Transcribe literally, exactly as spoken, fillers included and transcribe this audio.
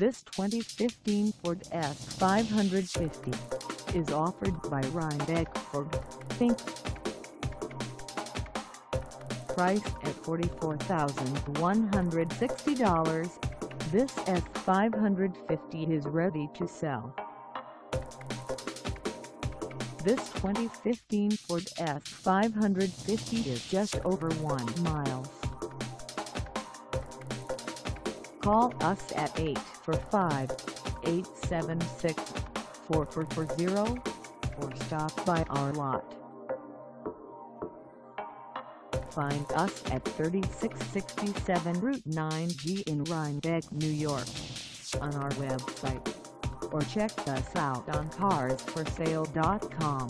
This twenty fifteen Ford F five fifty is offered by Rhinebeck Ford, Incorporated. Priced at forty-four thousand one hundred sixty dollars, this F five fifty is ready to sell. This twenty fifteen Ford F five fifty is just over one mile. Call us at eight four five, eight seven six, four four four zero or stop by our lot. Find us at thirty-six sixty-seven Route nine G in Rhinebeck, New York, on our website, or check us out on cars for sale dot com.